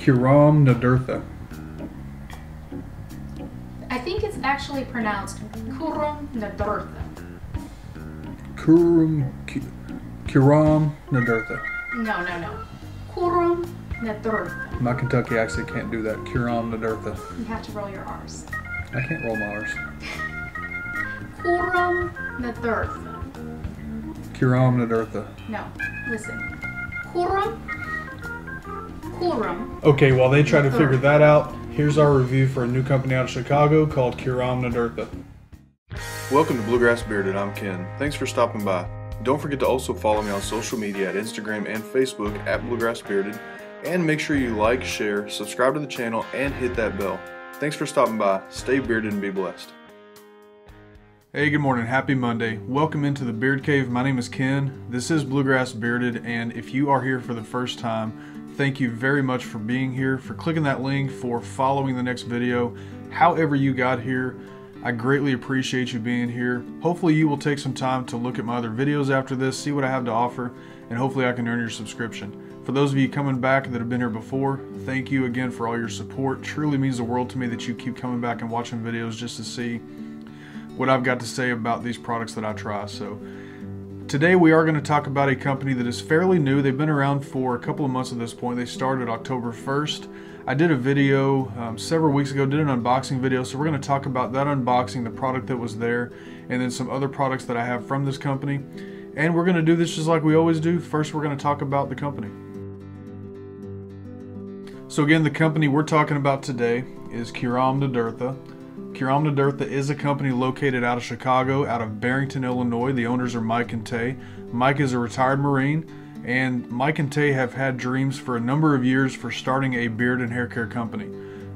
Cúram Nádúrtha. I think it's actually pronounced Cúram Nádúrtha. Cúram Nádúrtha. No, no, no. Cúram Nádúrtha. My Kentucky accent can't do that. Cúram Nádúrtha. You have to roll your R's. I can't roll my R's. Cúram Nádúrtha. Cúram Nádúrtha. No, listen. Cúram. Okay, while they try to figure that out, here's our review for a new company out of Chicago called Cúram Nádúrtha. Welcome to Bluegrass Bearded, I'm Ken. Thanks for stopping by. Don't forget to also follow me on social media at Instagram and Facebook at Bluegrass Bearded, and make sure you like, share, subscribe to the channel, and hit that bell. Thanks for stopping by. Stay bearded and be blessed. Hey, good morning, happy Monday. Welcome into the Beard Cave. My name is Ken, this is Bluegrass Bearded, and if you are here for the first time, thank you very much for being here, for clicking that link, for following the next video. However you got here, I greatly appreciate you being here. Hopefully you will take some time to look at my other videos after this, see what I have to offer, and hopefully I can earn your subscription. For those of you coming back that have been here before, thank you again for all your support. Truly means the world to me that you keep coming back and watching videos just to see what I've got to say about these products that I try. So today we are going to talk about a company that is fairly new. They've been around for a couple of months at this point. They started October 1st. I did a video several weeks ago, did an unboxing video. So we're going to talk about that unboxing, the product that was there, and then some other products that I have from this company. And we're going to do this just like we always do. First, we're going to talk about the company. So again, the company we're talking about today is Cúram Nádúrtha. Cúram Nádúrtha is a company located out of Chicago, out of Barrington, Illinois. The owners are Mike and Tay. Mike is a retired Marine, and Mike and Tay have had dreams for a number of years for starting a beard and hair care company.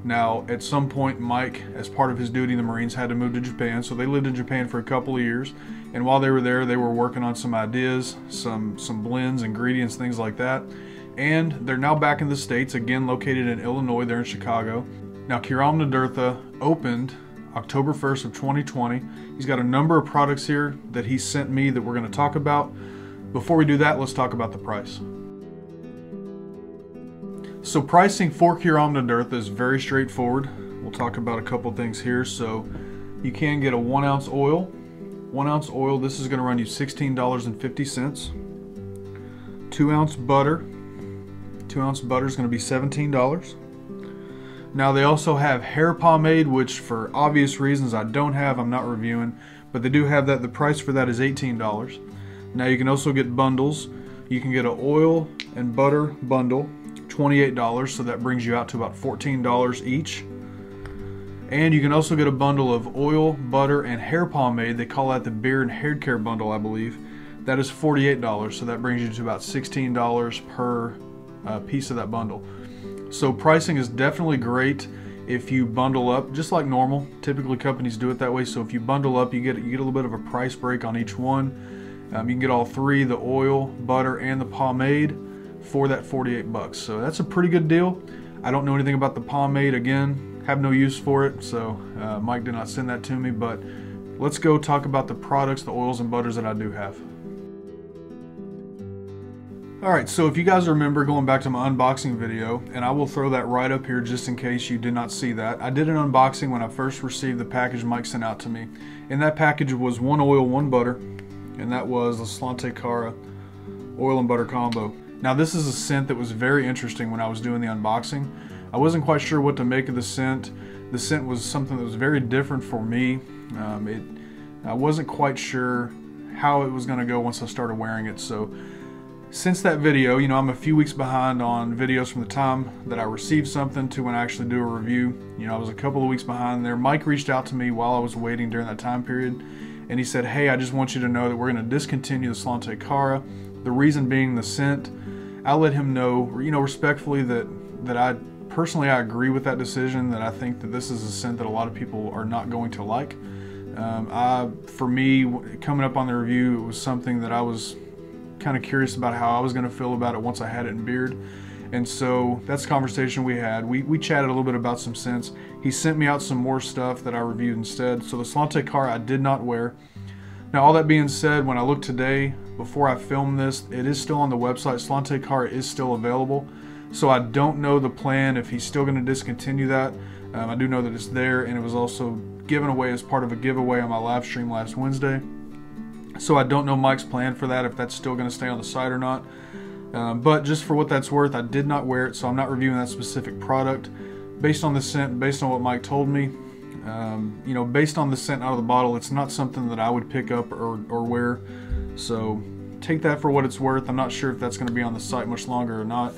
Now, at some point, Mike, as part of his duty in the Marines, had to move to Japan, so they lived in Japan for a couple of years, and while they were there, they were working on some ideas, some blends, ingredients, things like that, and they're now back in the States, again located in Illinois, they're in Chicago. Now, Cúram Nádúrtha opened October 1st of 2020. He's got a number of products here that he sent me that we're going to talk about. Before we do that, let's talk about the price. So pricing for Cúram Nádúrtha is very straightforward. We'll talk about a couple things here. So you can get a 1 ounce oil. 1 ounce oil, this is going to run you $16.50. 2 ounce butter. 2 ounce butter is going to be $17. Now they also have hair pomade, which for obvious reasons I don't have, I'm not reviewing, but they do have that. The price for that is $18. Now you can also get bundles. You can get an oil and butter bundle, $28, so that brings you out to about $14 each. And you can also get a bundle of oil, butter, and hair pomade. They call that the beard and hair care bundle, I believe. That is $48, so that brings you to about $16 per piece of that bundle. So pricing is definitely great if you bundle up, just like normal. Typically companies do it that way. So if you bundle up, you get a little bit of a price break on each one. You can get all three, the oil, butter, and the pomade for that $48. So that's a pretty good deal. I don't know anything about the pomade. Again, have no use for it. So Mike did not send that to me, but let's go talk about the products, the oils and butters that I do have. Alright, so if you guys remember going back to my unboxing video, and I will throw that right up here just in case you did not see that. I did an unboxing when I first received the package Mike sent out to me. And that package was one oil, one butter, and that was the Sláinte Cara oil and butter combo. Now this is a scent that was very interesting when I was doing the unboxing. I wasn't quite sure what to make of the scent. The scent was something that was very different for me. I wasn't quite sure how it was going to go once I started wearing it. So since that video, you know, I'm a few weeks behind on videos from the time that I received something to when I actually do a review. You know, I was a couple of weeks behind there. Mike reached out to me while I was waiting during that time period, and he said, hey, I just want you to know that we're going to discontinue the Sláinte Cara. The reason being the scent. I let him know, you know, respectfully that I personally, I agree with that decision, that I think that this is a scent that a lot of people are not going to like. For me, coming up on the review, it was something that I was kind of curious about how I was going to feel about it once I had it in beard, and so that's the conversation we had. We chatted a little bit about some scents. He sent me out some more stuff that I reviewed instead. So the Sláinte Cara I did not wear. Now all that being said, when I look today before I film this, it is still on the website. Sláinte Cara is still available. So I don't know the plan, if he's still going to discontinue that. I do know that it's there, and it was also given away as part of a giveaway on my live stream last Wednesday. So I don't know Mike's plan for that, if that's still going to stay on the site or not. But just for what that's worth, I did not wear it, so I'm not reviewing that specific product. Based on the scent, based on what Mike told me, you know, based on the scent out of the bottle, it's not something that I would pick up or wear. So take that for what it's worth. I'm not sure if that's going to be on the site much longer or not.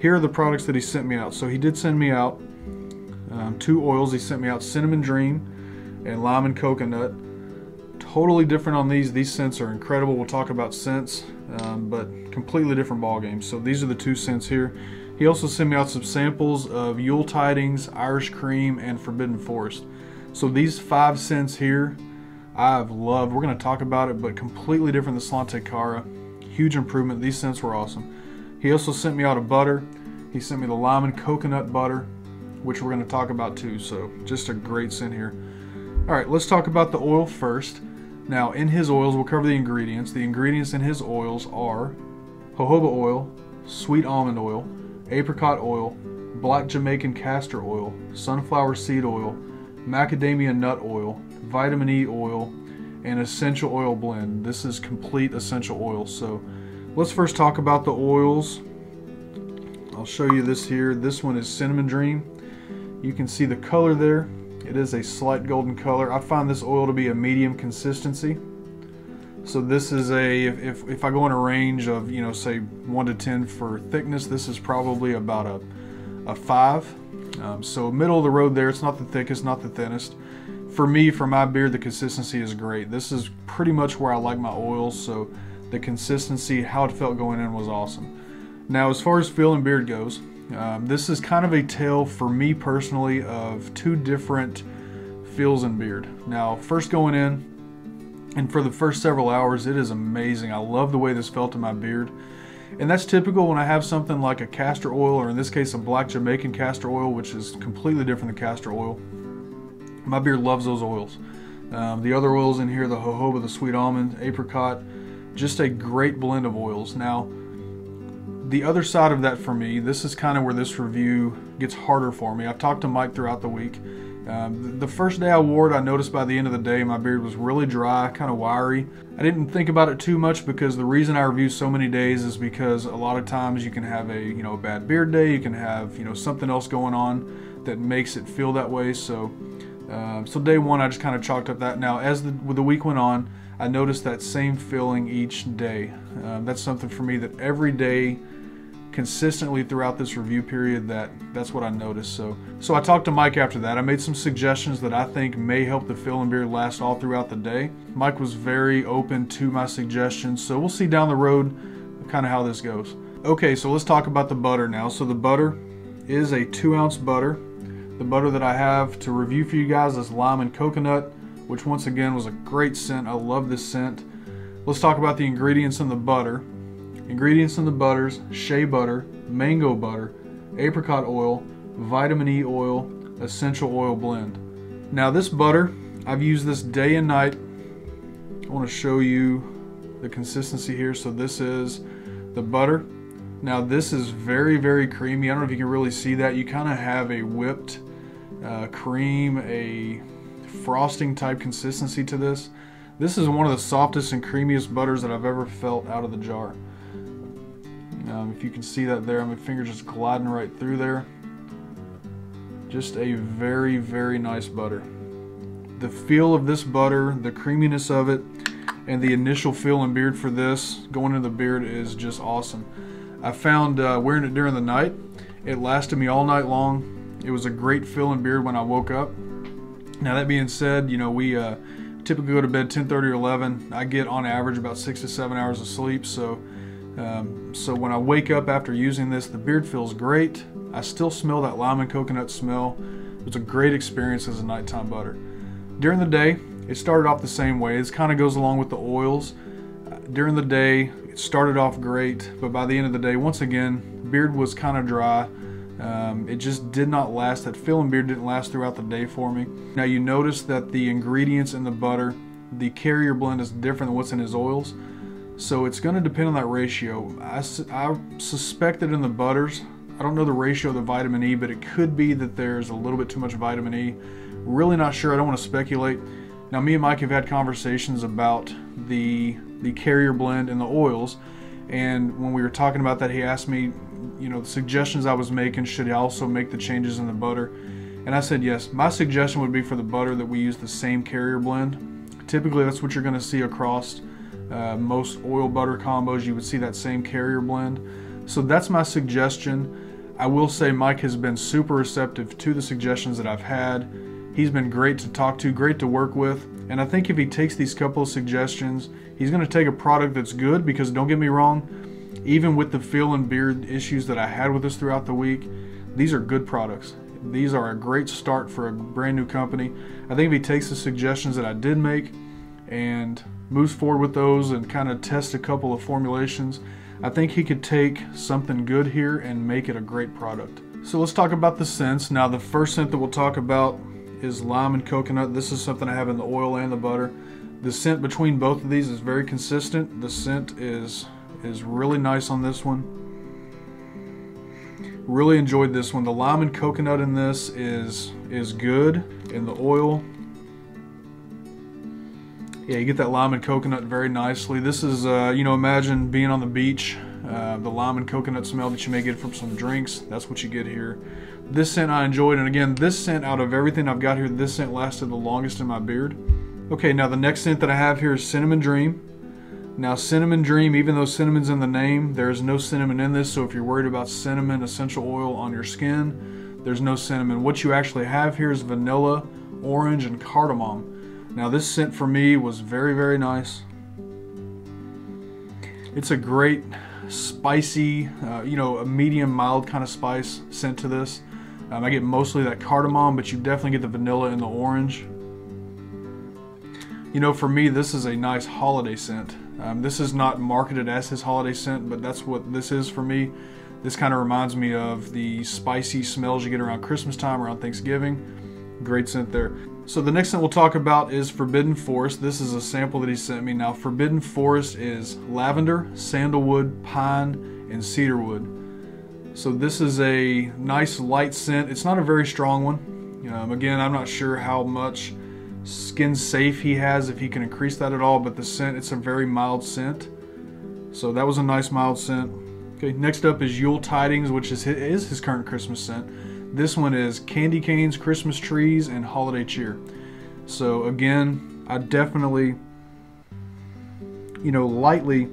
Here are the products that he sent me out. So he did send me out 2 oils. He sent me out Cinnamon Dream and Lime and Coconut. Totally different on these. These scents are incredible. We'll talk about scents, but completely different ball games. So these are the 2 scents here. He also sent me out some samples of Yule Tidings, Irish Cream, and Forbidden Forest. So these 5 scents here, I've loved. We're going to talk about it, but completely different than Sláinte Cara. Huge improvement. These scents were awesome. He also sent me out a butter. He sent me the lime and coconut butter, which we're going to talk about too. So just a great scent here. All right, let's talk about the oil first. Now in his oils, we'll cover the ingredients. The ingredients in his oils are jojoba oil, sweet almond oil, apricot oil, black Jamaican castor oil, sunflower seed oil, macadamia nut oil, vitamin E oil, and essential oil blend. This is complete essential oil. So let's first talk about the oils. I'll show you this here. This one is Cinnamon Dream. You can see the color there. It is a slight golden color. I find this oil to be a medium consistency. So this is a, if I go in a range of, you know, say 1 to 10 for thickness, this is probably about a 5. So middle of the road there. It's not the thickest, not the thinnest. For me, for my beard, the consistency is great. This is pretty much where I like my oils, so the consistency, how it felt going in, was awesome. Now, as far as feel and beard goes, this is kind of a tale for me personally of 2 different feels and beard. Now, first going in, and for the first several hours, it is amazing. I love the way this felt in my beard. And that's typical when I have something like a castor oil, or in this case, a black Jamaican castor oil, which is completely different than castor oil. My beard loves those oils. The other oils in here, the jojoba, the sweet almond, apricot, just a great blend of oils. Now, the other side of that for me, this is kind of where this review gets harder for me. I've talked to Mike throughout the week. The first day I wore it, I noticed by the end of the day my beard was really dry, kind of wiry. I didn't think about it too much because the reason I review so many days is because a lot of times you can have a, you know, a bad beard day, you can have, you know, something else going on that makes it feel that way. So so day one I just kind of chalked up that. Now as the week went on, I noticed that same feeling each day. That's something for me that every day, consistently throughout this review period, that's what I noticed. So I talked to Mike after that. I made some suggestions that I think may help the feel and beard last all throughout the day. Mike was very open to my suggestions, so we'll see down the road kind of how this goes. Okay, so let's talk about the butter now. So the butter is a 2-ounce butter. The butter that I have to review for you guys is lime and coconut, which once again was a great scent. I love this scent. Let's talk about the ingredients in the butter. Ingredients in the butters: shea butter, mango butter, apricot oil, vitamin E oil, essential oil blend. Now this butter, I've used this day and night. I want to show you the consistency here. So this is the butter. Now this is very, very creamy. I don't know if you can really see that. You kind of have a whipped cream, a frosting type consistency to this. This is one of the softest and creamiest butters that I've ever felt out of the jar. If you can see that there, my finger just gliding right through there. Just a very, very nice butter. The feel of this butter, the creaminess of it, and the initial feel and beard for this going into the beard is just awesome. I found wearing it during the night, it lasted me all night long. It was a great feel and beard when I woke up. Now that being said, you know, we typically go to bed 10:30 or 11. I get on average about 6 to 7 hours of sleep, so. So when I wake up after using this, the beard feels great. I still smell that lime and coconut smell. It's a great experience as a nighttime butter. During the day, it started off the same way. It kind of goes along with the oils. During the day, it started off great, but by the end of the day, once again, beard was kind of dry. It just did not last. That feel and beard didn't last throughout the day for me. Now you notice that the ingredients in the butter, the carrier blend is different than what's in his oils. So it's going to depend on that ratio. I suspect that in the butters, I don't know the ratio of the vitamin E, but it could be that there's a little bit too much vitamin E. Really not sure. I don't want to speculate. Now, me and Mike have had conversations about the carrier blend and the oils, and when we were talking about that, he asked me, you know, the suggestions I was making, should I also make the changes in the butter? And I said yes. My suggestion would be for the butter that we use the same carrier blend. Typically, that's what you're going to see across most oil butter combos. You would see that same carrier blend. So that's my suggestion. I will say Mike has been super receptive to the suggestions that I've had. He's been great to talk to, great to work with. And I think if he takes these couple of suggestions, he's going to take a product that's good, because don't get me wrong, even with the feel and beard issues that I had with us throughout the week, these are good products. These are a great start for a brand new company. I think if he takes the suggestions that I did make and moves forward with those and kind of tests a couple of formulations, I think he could take something good here and make it a great product. So let's talk about the scents. Now, the first scent that we'll talk about is lime and coconut. This is something I have in the oil and the butter. The scent between both of these is very consistent. The scent is really nice on this one. Really enjoyed this one. The lime and coconut in this is good. In the oil, yeah, you get that lime and coconut very nicely. This is, you know, imagine being on the beach, the lime and coconut smell that you may get from some drinks, that's what you get here. This scent I enjoyed, and again, this scent, out of everything I've got here, this scent lasted the longest in my beard. Okay, now the next scent that I have here is Cinnamon Dream. Now, Cinnamon Dream, even though cinnamon's in the name, there's no cinnamon in this, so if you're worried about cinnamon essential oil on your skin, there's no cinnamon. What you actually have here is vanilla, orange, and cardamom. Now, this scent for me was very, very nice. It's a great spicy, you know, a medium mild kind of spice scent to this. I get mostly that cardamom, but you definitely get the vanilla and the orange. You know, for me, this is a nice holiday scent. This is not marketed as his holiday scent, but that's what this is for me. This kind of reminds me of the spicy smells you get around Christmas time, around Thanksgiving. Great scent there. So the next scent we'll talk about is Forbidden Forest. This is a sample that he sent me. Now, Forbidden Forest is lavender, sandalwood, pine, and cedarwood. So this is a nice light scent. It's not a very strong one. Again, I'm not sure how much skin safe he has, if he can increase that at all, but the scent, it's a very mild scent. So that was a nice mild scent. Okay, next up is Yule Tidings, which is his current Christmas scent. This one is candy canes, Christmas trees, and holiday cheer. So again, I definitely, you know, lightly,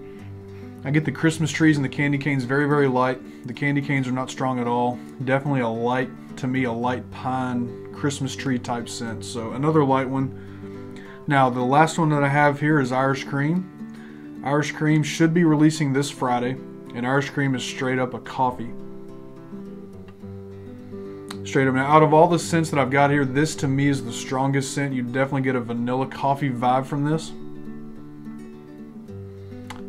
I get the Christmas trees and the candy canes very, very light. The candy canes are not strong at all. Definitely a light, to me, a light pine Christmas tree type scent. So another light one. Now, the last one that I have here is Irish Cream. Irish Cream should be releasing this Friday, and Irish Cream is straight up a coffee. Straight up. Now, out of all the scents that I've got here, this to me is the strongest scent. You definitely get a vanilla coffee vibe from this.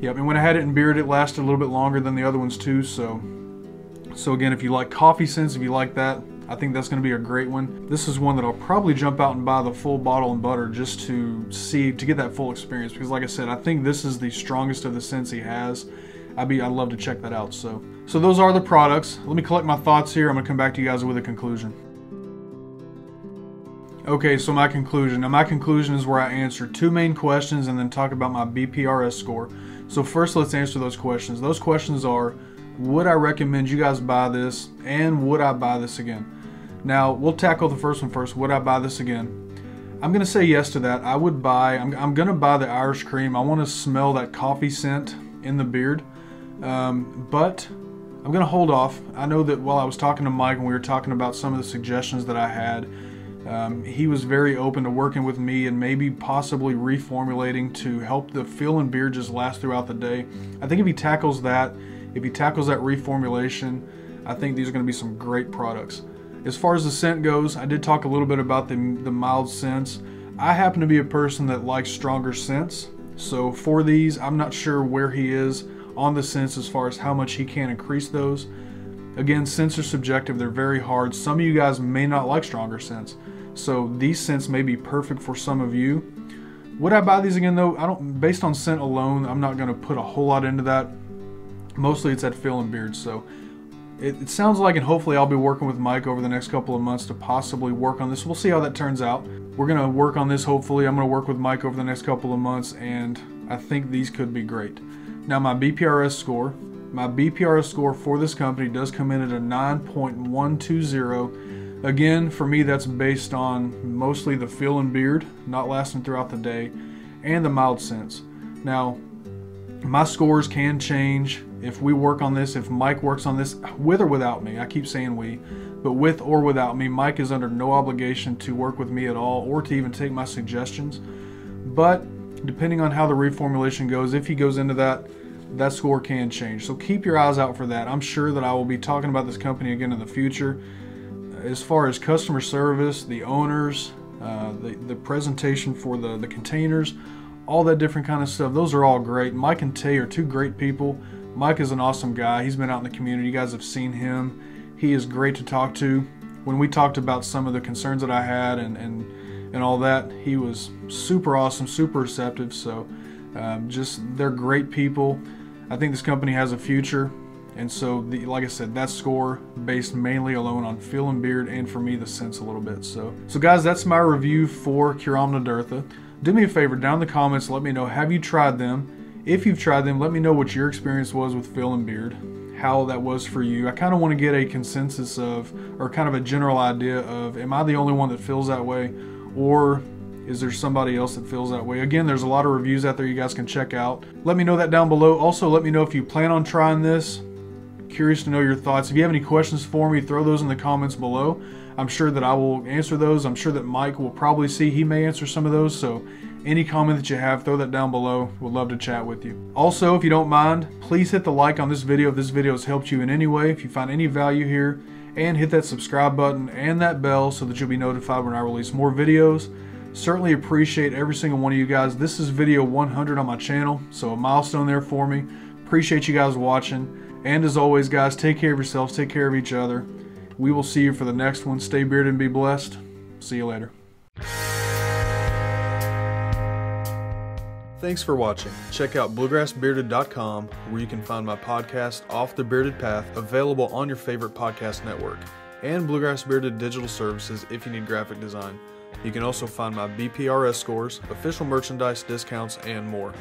Yep, and when I had it in beard, it lasted a little bit longer than the other ones too, so again, if you like coffee scents, if you like that, I think that's going to be a great one. This is one that I'll probably jump out and buy the full bottle and butter just to see, to get that full experience, because like I said, I think this is the strongest of the scents he has. I'd love to check that out. So those are the products. Let me collect my thoughts here. I'm going to come back to you guys with a conclusion. Okay, so my conclusion. Now, my conclusion is where I answer two main questions and then talk about my BPRS score. So first, let's answer those questions. Those questions are, would I recommend you guys buy this, and would I buy this again? Now, we'll tackle the first one first. Would I buy this again? I'm going to say yes to that. I would buy, I'm going to buy the Irish Cream. I want to smell that coffee scent in the beard, but I'm going to hold off. I know that while I was talking to Mike and we were talking about some of the suggestions that I had, he was very open to working with me and maybe possibly reformulating to help the feel and beard just last throughout the day. I think if he tackles that, reformulation, I think these are going to be some great products. As far as the scent goes, I did talk a little bit about the mild scents. I happen to be a person that likes stronger scents, so for these, I'm not sure where he is on the scents as far as how much he can increase those. Again, scents are subjective. They're very hard. Some of you guys may not like stronger scents, so these scents may be perfect for some of you. Would I buy these again though? I don't. Based on scent alone, I'm not going to put a whole lot into that. Mostly it's that feel and beard. So It sounds like, and hopefully I'll be working with Mike over the next couple of months to possibly work on this. We'll see how that turns out. We're going to work on this, hopefully. I'm going to work with Mike over the next couple of months, and I think these could be great. Now, my BPRS score. My BPRS score for this company does come in at a 9.120. Again, for me, that's based on mostly the feel and beard, not lasting throughout the day, and the mild scents. Now, my scores can change if we work on this, if Mike works on this, with or without me. I keep saying we, but with or without me, Mike is under no obligation to work with me at all or to even take my suggestions. But depending on how the reformulation goes, if he goes into that, that score can change. So keep your eyes out for that. I'm sure that I will be talking about this company again in the future. As far as customer service, the owners, the presentation for the containers, all that different kind of stuff, those are all great. Mike and Tay are two great people. Mike is an awesome guy. He's been out in the community. You guys have seen him. He is great to talk to. When we talked about some of the concerns that I had and all that, he was super awesome, super receptive. So just, they're great people. I think this company has a future, and so like I said, that score based mainly alone on feel and beard, and for me the scents a little bit. So guys, that's my review for Cúram Nádúrtha. Do me a favor, down in the comments, let me know, have you tried them? If you've tried them, let me know what your experience was with feel and beard, how that was for you. I kind of want to get a consensus of, or kind of a general idea of, am I the only one that feels that way, or is there somebody else that feels that way? Again, there's a lot of reviews out there you guys can check out. Let me know that down below. Also, let me know if you plan on trying this. Curious to know your thoughts. If you have any questions for me, throw those in the comments below. I'm sure that I will answer those. I'm sure that Mike will probably see. He may answer some of those. So any comment that you have, throw that down below. We'd love to chat with you. Also, if you don't mind, please hit the like on this video if this video has helped you in any way, if you find any value here, and hit that subscribe button and that bell so that you'll be notified when I release more videos. Certainly appreciate every single one of you guys. This is video 100 on my channel, so a milestone there for me. Appreciate you guys watching. And as always, guys, take care of yourselves, take care of each other. We will see you for the next one. Stay bearded and be blessed. See you later. Thanks for watching. Check out bluegrassbearded.com where you can find my podcast, Off the Bearded Path, available on your favorite podcast network, and Bluegrass Bearded digital services if you need graphic design. You can also find my BPRS scores, official merchandise, discounts, and more.